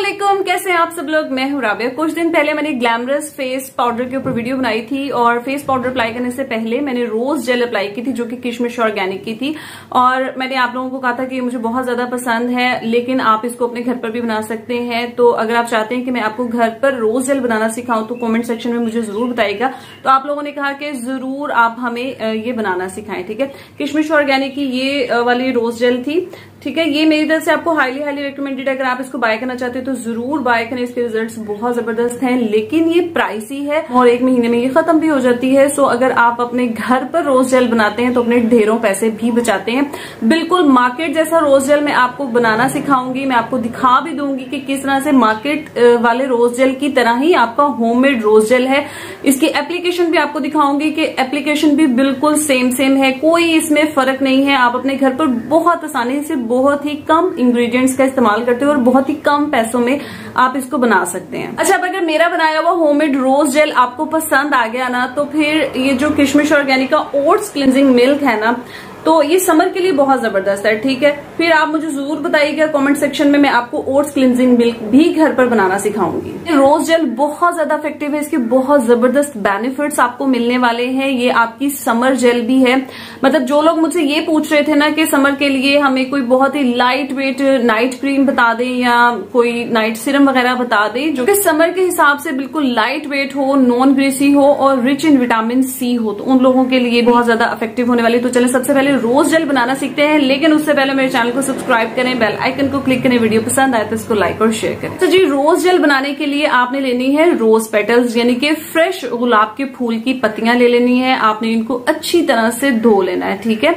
अस्सलामुअलैकुम, कैसे हैं आप सब लोग। मैं हूं राबिया। कुछ दिन पहले मैंने ग्लैमरस फेस पाउडर के ऊपर वीडियो बनाई थी और फेस पाउडर अप्लाई करने से पहले मैंने रोज जेल अप्लाई की थी जो कि किशमिश ऑर्गेनिक की थी, और मैंने आप लोगों को कहा था कि मुझे बहुत ज्यादा पसंद है, लेकिन आप इसको अपने घर पर भी बना सकते हैं। तो अगर आप चाहते हैं कि मैं आपको घर पर रोज जेल बनाना सिखाऊं तो कॉमेंट सेक्शन में मुझे जरूर बताइएगा। तो आप लोगों ने कहा कि जरूर आप हमें ये बनाना सिखाएं, ठीक है। किशमिश ऑर्गेनिक की ये वाली रोज जेल थी, ठीक है। ये मेरी तरफ से आपको हाईली हाईली रिकमेंडेड है। अगर आप इसको बाय करना चाहते हैं तो जरूर बाय करें, इसके रिजल्ट्स बहुत जबरदस्त हैं, लेकिन ये प्राइसी है और एक महीने में ये खत्म भी हो जाती है। सो अगर आप अपने घर पर रोज जेल बनाते हैं तो अपने ढेरों पैसे भी बचाते हैं। बिल्कुल मार्केट जैसा रोज जेल मैं आपको बनाना सिखाऊंगी, मैं आपको दिखा भी दूंगी कि किस तरह से मार्केट वाले रोज जेल की तरह ही आपका होममेड रोज जेल है। इसकी एप्लीकेशन भी आपको दिखाऊंगी कि एप्लीकेशन भी बिल्कुल सेम है, कोई इसमें फर्क नहीं है। आप अपने घर पर बहुत आसानी से बहुत ही कम इंग्रेडिएंट्स का इस्तेमाल करते हो और बहुत ही कम पैसों में आप इसको बना सकते हैं। अच्छा, अब अगर मेरा बनाया हुआ होममेड रोज जेल आपको पसंद आ गया ना, तो फिर ये जो किशमिश ऑर्गेनिक का ओट्स क्लींजिंग मिल्क है ना, तो ये समर के लिए बहुत जबरदस्त है, ठीक है। फिर आप मुझे जरूर बताइएगा कमेंट सेक्शन में, मैं आपको ओट्स क्लिनजिंग मिल्क भी घर पर बनाना सिखाऊंगी। रोज जेल बहुत ज्यादा इफेक्टिव है, इसके बहुत जबरदस्त बेनिफिट्स आपको मिलने वाले हैं। ये आपकी समर जेल भी है। मतलब जो लोग मुझसे ये पूछ रहे थे ना कि समर के लिए हमें कोई बहुत ही लाइट वेट नाइट क्रीम बता दें या कोई नाइट सिरम वगैरह बता दें जो कि समर के हिसाब से बिल्कुल लाइट वेट हो, नॉन ग्रेसी हो और रिच इन विटामिन सी हो, तो उन लोगों के लिए बहुत ज्यादा इफेक्टिव होने वाली। तो चले सबसे पहले रोज जेल बनाना सीखते हैं, लेकिन उससे पहले मेरे चैनल को सब्सक्राइब करें, बेल आइकन को क्लिक करें, वीडियो पसंद आए तो इसको लाइक और शेयर करें। तो जी, रोज जेल बनाने के लिए आपने लेनी है रोज पेटल्स, यानी कि फ्रेश गुलाब के फूल की पत्तियां ले लेनी है। आपने इनको अच्छी तरह से धो लेना है, ठीक है।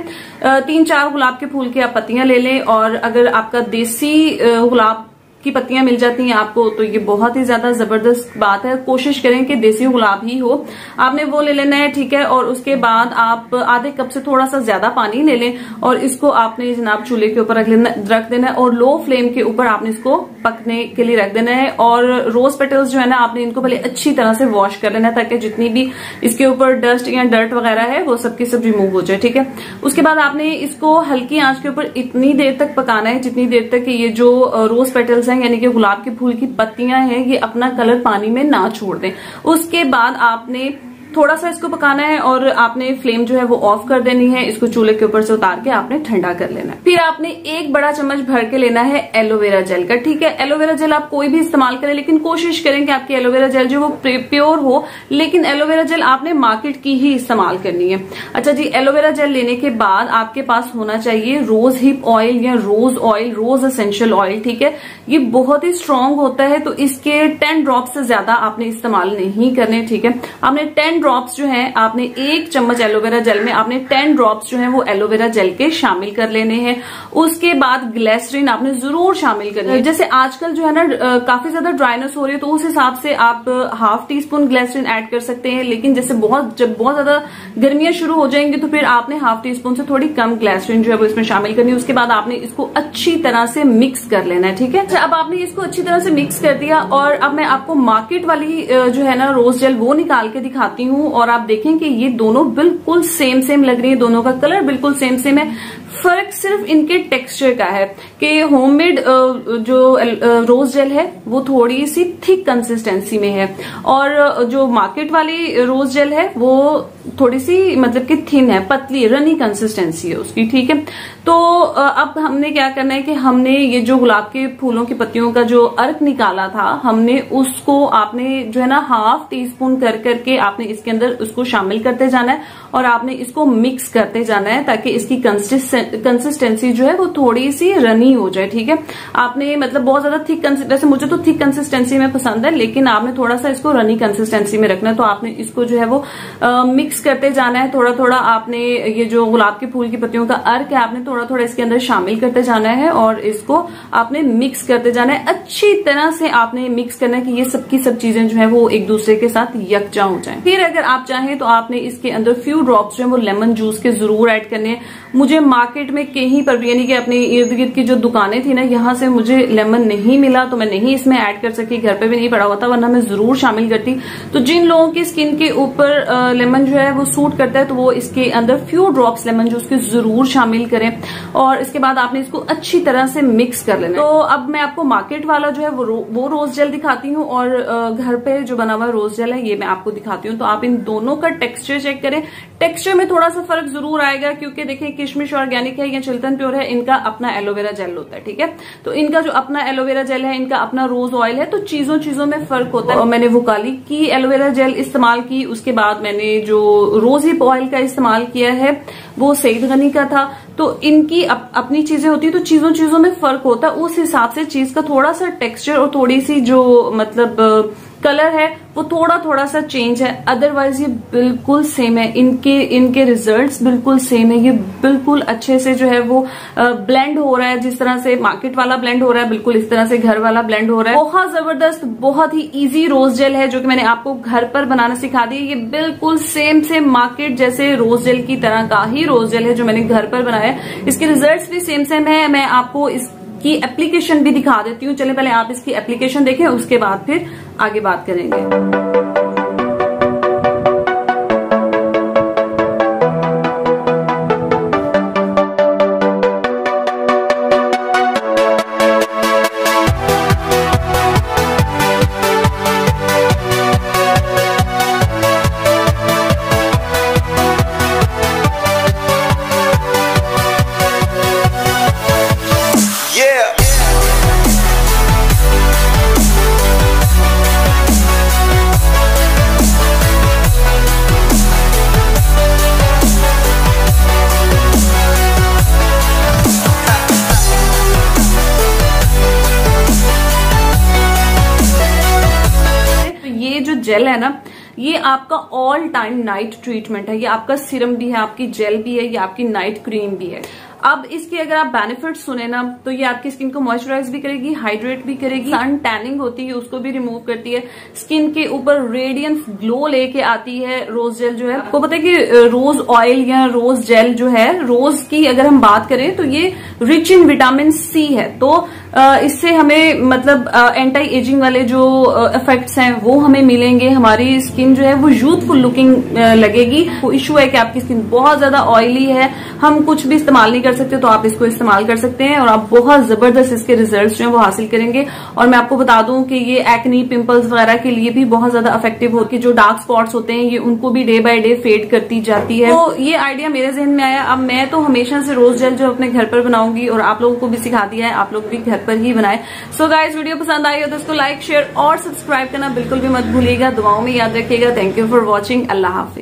3-4 गुलाब के फूल की आप पत्तियां ले लें, और अगर आपका देसी गुलाब की पत्तियां मिल जाती हैं आपको तो ये बहुत ही ज्यादा जबरदस्त बात है। कोशिश करें कि देसी गुलाब ही हो, आपने वो ले लेना है, ठीक है। और उसके बाद आप आधे कप से थोड़ा सा ज्यादा पानी ले लें और इसको आपने जनाब चूल्हे के ऊपर रख देना है और लो फ्लेम के ऊपर आपने इसको पकने के लिए रख देना है। और रोज पेटल्स जो है ना, आपने इनको पहले अच्छी तरह से वॉश कर लेना है ताकि जितनी भी इसके ऊपर डस्ट या डर्ट वगैरह है वो सबकी सब रिमूव हो जाए, ठीक है। उसके बाद आपने इसको हल्की आंच के ऊपर इतनी देर तक पकाना है जितनी देर तक ये जो रोज पेटल्स यानी कि गुलाब के फूल की पत्तियां हैं ये अपना कलर पानी में ना छोड़ दें। उसके बाद आपने थोड़ा सा इसको पकाना है और आपने फ्लेम जो है वो ऑफ कर देनी है। इसको चूल्हे के ऊपर से उतार के आपने ठंडा कर लेना है। फिर आपने 1 बड़ा चम्मच भर के लेना है एलोवेरा जेल का, ठीक है। एलोवेरा जेल आप कोई भी इस्तेमाल करें, लेकिन कोशिश करें कि आपकी एलोवेरा जेल जो वो प्योर हो, लेकिन एलोवेरा जेल आपने मार्केट की ही इस्तेमाल करनी है। अच्छा जी, एलोवेरा जेल लेने के बाद आपके पास होना चाहिए रोज हिप ऑयल या rose oil, rose essential oil, ठीक है। ये बहुत ही स्ट्रांग होता है, तो इसके 10 ड्रॉप से ज्यादा आपने इस्तेमाल नहीं करने, ठीक है। आपने 10 ड्रॉप्स जो हैं, आपने 1 चम्मच एलोवेरा जेल में आपने 10 ड्रॉप्स जो हैं वो एलोवेरा जेल के शामिल कर लेने हैं। उसके बाद ग्लैसरीन आपने जरूर शामिल करनी है। जैसे आजकल जो है ना काफी ज्यादा ड्राइनेस हो रही है, तो उस हिसाब से आप 1/2 टीस्पून ग्लैसरीन ऐड कर सकते हैं, लेकिन जैसे जब बहुत ज्यादा गर्मियां शुरू हो जाएंगी तो फिर आपने 1/2 टीस्पून से थोड़ी कम ग्लैसरीन जो है वो इसमें शामिल करनी है। उसके बाद आपने इसको अच्छी तरह से मिक्स कर लेना है, ठीक है। अब आपने इसको अच्छी तरह से मिक्स कर दिया और अब मैं आपको मार्केट वाली जो है ना रोज जेल वो निकाल के दिखाती हूँ और आप देखें कि ये दोनों बिल्कुल सेम लग रही है, दोनों का कलर बिल्कुल सेम है। फर्क सिर्फ इनके टेक्सचर का है कि होममेड जो रोज जेल है वो थोड़ी सी थिक कंसिस्टेंसी में है और जो मार्केट वाली रोज जेल है वो थोड़ी सी मतलब कि थिन है, पतली रनी कंसिस्टेंसी है उसकी, ठीक है। तो अब हमने क्या करना है कि हमने ये जो गुलाब के फूलों की पत्तियों का जो अर्क निकाला था हमने उसको आपने जो है ना 1/2 टीस्पून करके आपने इसके अंदर उसको शामिल करते जाना है और आपने इसको मिक्स करते जाना है ताकि इसकी कंसिस्टेंसी जो है वो थोड़ी सी रनी हो जाए, ठीक है। आपने मतलब बहुत ज्यादा थिक, वैसे मुझे तो थिक कंसिस्टेंसी में पसंद है, लेकिन आपने थोड़ा सा इसको रनी कंसिस्टेंसी में रखना है। तो आपने इसको जो है वो मिक्स करते जाना है, थोड़ा थोड़ा आपने ये जो गुलाब के फूल की पत्तियों का अर्क है आपने थोड़ा थोड़ा इसके अंदर शामिल करते जाना है और इसको आपने मिक्स करते जाना है। अच्छी तरह से आपने मिक्स करना है कि ये सबकी सब चीजें जो है वो एक दूसरे के साथ यकजा हो जाए। फिर अगर आप चाहें तो आपने इसके अंदर फ्यू ड्रॉप्स जो है वो लेमन जूस के जरूर ऐड करने हैं। मुझे मार्केट मार्केट में कहीं पर भी यानी कि अपने इर्द गिर्द की जो दुकानें थी ना, यहाँ से मुझे लेमन नहीं मिला तो मैं नहीं इसमें ऐड कर सकी, घर पे भी नहीं पड़ा हुआ था, वरना मैं जरूर शामिल करती। तो जिन लोगों की स्किन के ऊपर लेमन जो है वो सूट करता है तो वो इसके अंदर फ्यू ड्रॉप्स लेमन जो उसके जरूर शामिल करें और इसके बाद आपने इसको अच्छी तरह से मिक्स कर लेना। तो अब मैं आपको मार्केट वाला जो है वो रोज जेल दिखाती हूँ और घर पे जो बना हुआ रोज जेल है ये मैं आपको दिखाती हूँ। तो आप इन दोनों का टेक्सचर चेक करें, टेक्सचर में थोड़ा सा फर्क जरूर आएगा क्योंकि देखिए किशमिश ऑर्गेनिक है या चिल्तन प्योर है, इनका अपना एलोवेरा जेल होता है, ठीक है। तो इनका जो अपना एलोवेरा जेल है, इनका अपना रोज ऑयल है, तो चीजों चीजों में फर्क होता है। और मैंने वोकाली की एलोवेरा जेल इस्तेमाल की, उसके बाद मैंने जो रोज हिप ऑयल का इस्तेमाल किया है वो सईद गनी का था। तो इनकी अपनी चीजें होती है तो चीजों चीजों में फर्क होता है, उस हिसाब से चीज का थोड़ा सा टेक्सचर और थोड़ी सी जो मतलब कलर है वो थोड़ा थोड़ा सा चेंज है, अदरवाइज ये बिल्कुल सेम है। इनके रिजल्ट्स बिल्कुल सेम है, ये बिल्कुल अच्छे से जो है वो ब्लेंड हो रहा है, जिस तरह से मार्केट वाला ब्लेंड हो रहा है बिल्कुल इस तरह से घर वाला ब्लेंड हो रहा है। बहुत जबरदस्त, बहुत ही इजी रोज जेल है जो कि मैंने आपको घर पर बनाना सिखा दी। ये बिल्कुल सेम सेम मार्केट जैसे रोज जेल की तरह का ही रोज जेल है जो मैंने घर पर बनाया है। इसके रिजल्ट्स भी सेम सेम है। मैं आपको इसकी एप्लीकेशन भी दिखा देती हूँ। चले पहले आप इसकी एप्लीकेशन देखें, उसके बाद फिर आगे बात करेंगे। जेल है ना, ये आपका ऑल टाइम नाइट ट्रीटमेंट है। ये आपका सीरम भी है, आपकी जेल भी है, ये आपकी नाइट क्रीम भी है। अब इसके अगर आप बेनिफिट सुने ना, तो ये आपकी स्किन को मॉइस्चराइज भी करेगी, हाइड्रेट भी करेगी, सन टैनिंग होती है उसको भी रिमूव करती है, स्किन के ऊपर रेडियंस ग्लो लेके आती है। रोज जेल जो है, आपको पता है कि रोज ऑयल या रोज जेल जो है, रोज की अगर हम बात करें तो ये रिच इन विटामिन सी है, तो इससे हमें मतलब एंटी एजिंग वाले जो इफेक्ट्स हैं वो हमें मिलेंगे, हमारी स्किन जो है वो यूथफुल लुकिंग लगेगी। वो इश्यू है कि आपकी स्किन बहुत ज्यादा ऑयली है, हम कुछ भी इस्तेमाल नहीं कर सकते, तो आप इसको इस्तेमाल कर सकते हैं और आप बहुत जबरदस्त इसके रिजल्ट्स जो है वो हासिल करेंगे। और मैं आपको बता दूं कि ये एक्नी पिंपल्स वगैरह के लिए भी बहुत ज्यादा अफेक्टिव होती है, जो डार्क स्पॉट्स होते हैं ये उनको भी डे बाय डे फेड करती जाती है। तो ये आइडिया मेरे जहन में आया। अब मैं तो हमेशा से रोज जेल जो अपने घर पर बनाऊंगी और आप लोगों को भी सिखा दिया है, आप लोग भी घर पर ही बनाए। सो गाइज, वीडियो पसंद आई हो तो इसको लाइक शेयर और सब्सक्राइब करना बिल्कुल भी मत भूलिएगा। दुआओं में याद रखिएगा। Thank you for watching. Allah Hafiz.